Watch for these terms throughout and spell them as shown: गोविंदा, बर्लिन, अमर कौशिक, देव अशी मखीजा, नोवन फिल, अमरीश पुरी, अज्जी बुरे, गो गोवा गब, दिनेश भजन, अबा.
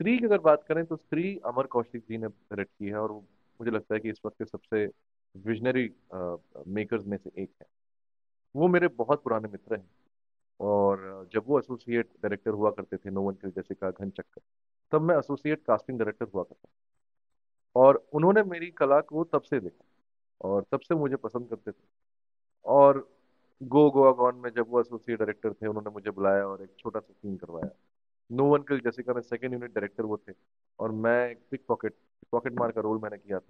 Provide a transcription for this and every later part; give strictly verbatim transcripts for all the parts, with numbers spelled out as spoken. स्त्री की अगर बात करें तो स्त्री अमर कौशिक जी ने डायरेक्ट की है, और मुझे लगता है कि इस वक्त के सबसे विजनरी मेकर्स में से एक है। वो मेरे बहुत पुराने मित्र हैं, और जब वो एसोसिएट डायरेक्टर हुआ करते थे नोवन फिल जैसे का घन चक्कर, तब मैं एसोसिएट कास्टिंग डायरेक्टर हुआ करता था, और उन्होंने मेरी कला को तब से देखा और तब से मुझे पसंद करते थे। और गो गोवा गब में जब वो एसोसिएट डायरेक्टर थे, उन्होंने मुझे बुलाया और एक छोटा सा सीन करवाया। नोवन फिल जैसे का में सेकेंड यूनिट डायरेक्टर वो थे, और मैं एक पिक पॉकेट पॉकेट मार का रोल मैंने किया था,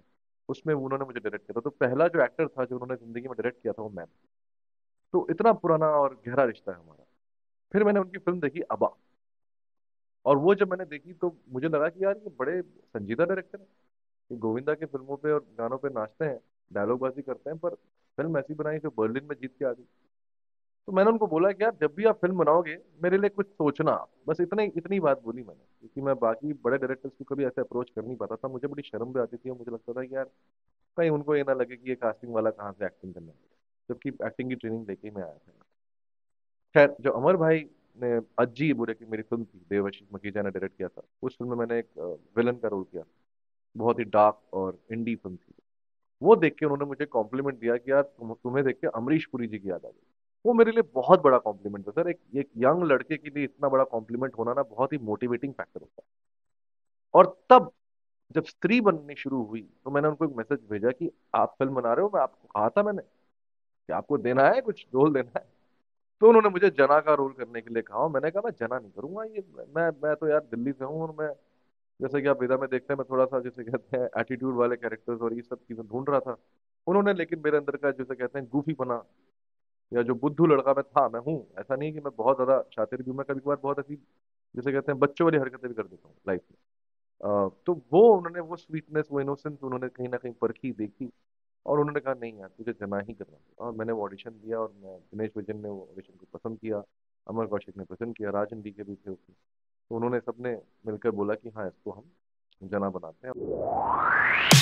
उसमें उन्होंने मुझे डायरेक्ट किया था। तो पहला जो एक्टर था जो उन्होंने जिंदगी में डायरेक्ट किया था वो मैं। तो इतना पुराना और गहरा रिश्ता है हमारा। फिर मैंने उनकी फिल्म देखी अबा, और वो जब मैंने देखी तो मुझे लगा कि यार ये बड़े संजीदा डायरेक्टर हैं, ये गोविंदा की फिल्मों पे और गानों पे नाचते हैं, डायलॉगबाजी करते हैं, पर फिल्म ऐसी बनाई जो बर्लिन में जीत के आ गई। तो मैंने उनको बोला कि यार जब भी आप फिल्म बनाओगे मेरे लिए कुछ सोचना, बस इतने इतनी बात बोली मैंने, क्योंकि मैं बाकी बड़े डायरेक्टर्स को कभी ऐसे अप्रोच कर नहीं पाता था। मुझे बड़ी शर्म भी आती थी, और मुझे लगता था कि यार कहीं उनको ये ना लगे कि ये कास्टिंग वाला कहाँ से एक्टिंग करने लगे, जबकि एक्टिंग की ट्रेनिंग लेके मैं आया था। खैर, जो अमर भाई ने अज्जी बुरे की मेरी फिल्म थी, देव अशी मखीजा ने डायरेक्ट किया था, उस फिल्म में मैंने एक विलन का रोल किया था, बहुत ही डार्क और इंडी फिल्म थी। वो देख के उन्होंने मुझे कॉम्प्लीमेंट दिया कि यार तुम, तुम्हें देख के अमरीश पुरी जी की याद आ गई। वो मेरे लिए बहुत बड़ा कॉम्प्लीमेंट था सर। एक एक यंग लड़के के लिए इतना बड़ा कॉम्प्लीमेंट होना ना बहुत ही मोटिवेटिंग फैक्टर होता है। और तब जब स्त्री बननी शुरू हुई तो मैंने उनको एक मैसेज भेजा कि आप फिल्म बना रहे हो, मैं आपको कहा था मैंने कि आपको देना है, कुछ रोल देना है। तो उन्होंने मुझे जना का रोल करने के लिए कहा, मैंने कहा मैं जना नहीं करूंगा, ये मैं मैं तो यार दिल्ली से हूँ, और मैं जैसे कि आप वेदा में देखते हैं मैं थोड़ा सा जैसे कहते हैं एटीट्यूड वाले कैरेक्टर्स और ये सब चीज़ें ढूंढ रहा था। उन्होंने लेकिन मेरे अंदर का जैसे कहते हैं गूफी बना या जो बुद्धू लड़का मैं था, मैं हूँ, ऐसा नहीं कि मैं बहुत ज़्यादा शातिर भी हूँ, मैं कभी कभार बहुत ऐसी जैसे कहते हैं बच्चों वाली हरकतें भी कर देता हूँ लाइफ में। तो वो उन्होंने वो स्वीटनेस, वो इनोसेंस उन्होंने कहीं ना कहीं परखी, देखी, और उन्होंने कहा नहीं यार तुझे जना ही करना था। और मैंने वो ऑडिशन दिया, और मैं दिनेश भजन ने वो ऑडिशन को पसंद किया, अमर कौशिक ने पसंद किया, राजन डी के भी थे उसमें, तो उन्होंने सबने मिलकर बोला कि हाँ इसको हम जना बनाते हैं।